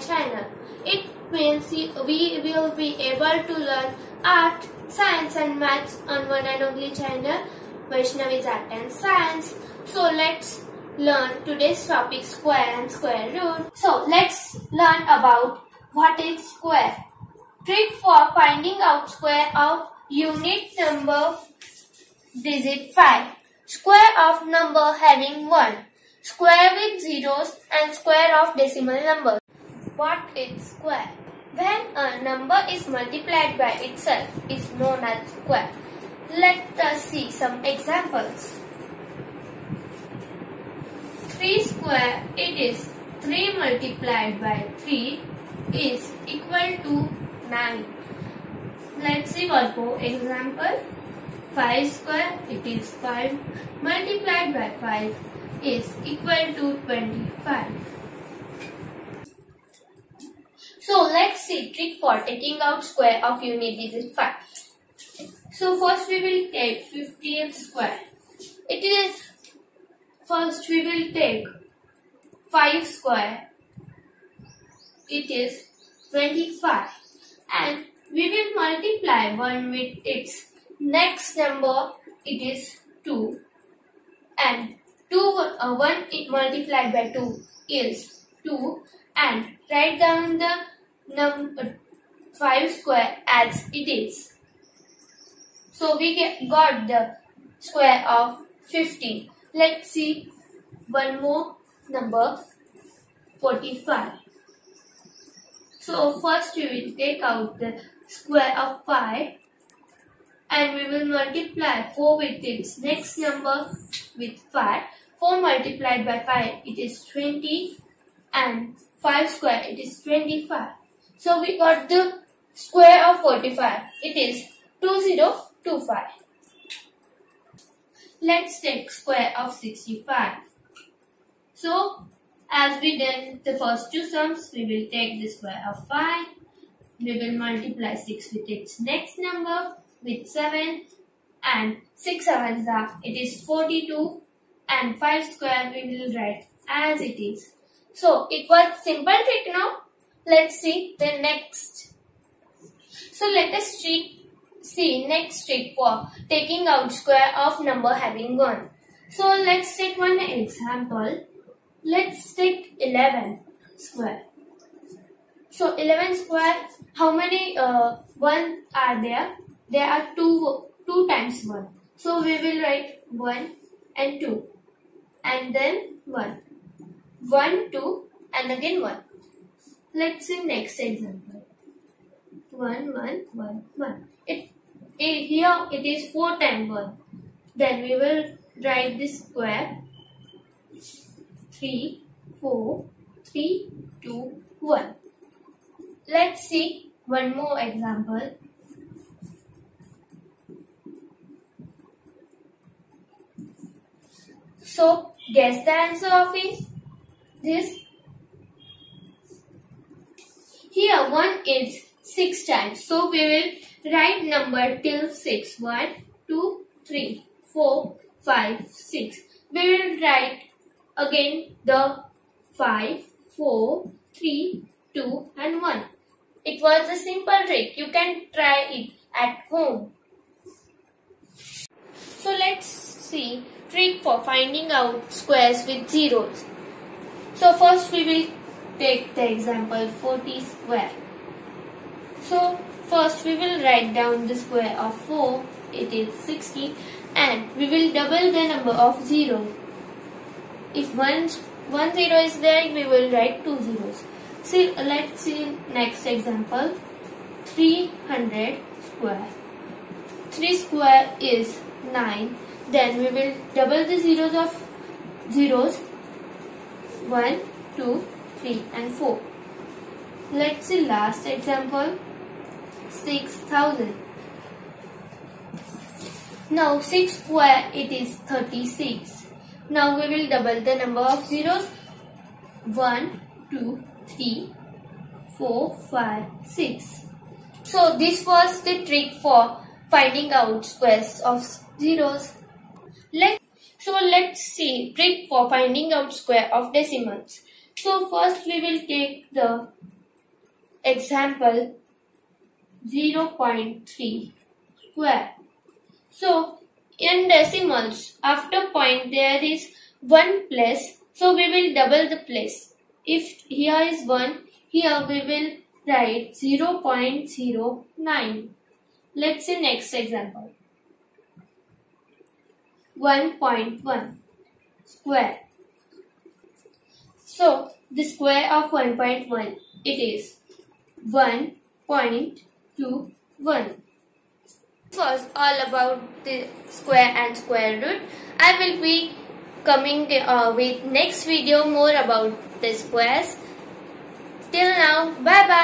channel. It means we will be able to learn art, science and maths on one and only channel, Vaishnavi's Art and Science. So let's learn today's topic, square and square root. So let's learn about what is square. Trick for finding out square of unit number digit 5. Square of number having 1. Square with zeros and square of decimal numbers. What is square? When a number is multiplied by itself, it is known as square. Let us see some examples. 3 square, it is 3 multiplied by 3 is equal to 9. Let's see one more example. 5 square, it is 5 multiplied by 5 is equal to 25. So let's see trick for taking out square of unit digit 5. So first we will take 15 square. First we will take 5 square. It is 25. And we will multiply 1 with its next number, it is 2, and 1 multiplied by 2 is 2, and write down the number 5 square as it is. So we got the square of 15. Let's see one more number, 45. So first we will take out the square of 5. And we will multiply 4 with its next number with 5. 4 multiplied by 5, it is 20, and 5 square, it is 25. So we got the square of 45. It is 2025. Let's take square of 65. So as we did the first two sums, we will take the square of 5. We will multiply 6 with its next number with 7, and 6 sevens are, it is 42, and 5 square we will write as it is. So it was simple trick. Now let's see the next. So let us see next trick for taking out square of number having 1. So let's take one example. Let's take 11 square. So 11 square, how many 1 are there? There are 2 times 1. So we will write 1 and 2. And then 1. 1, 2 and again 1. Let's see next example. 1, 1, 1, 1. Here it is 4 times 1. Then we will write this square. 3, 4, 3, 2, 1. Let's see one more example. So guess the answer of this. Here 1 is 6 times. So we will write number till 6. 1, 2, 3, 4, 5, 6. We will write again the 5, 4, 3, 2 and 1. It was a simple trick. You can try it at home. So let's see trick for finding out squares with zeros. So first we will take the example 40 square. So first we will write down the square of 4, it is 60, and we will double the number of zeros. If one zero is there, we will write 2 zeros. So let's see next example, 300 square. 3 square is 9. Then we will double the zeros of zeros, 1, 2, 3 and 4. Let's see last example, 6,000. Now 6 square, it is 36. Now we will double the number of zeros, 1, 2, 3, 4, 5, 6. So this was the trick for finding out squares of zeros. Let's see trick for finding out square of decimals. So first we will take the Example 0.3 square. So in decimals, after point there is one place, so we will double the place. If here is 1, here we will write 0.09. Let's see next example. 1.1 square. So the square of 1.1, it is 1.21. This was all about the square and square root. I will be coming with next video more about the squares. Till now, bye bye.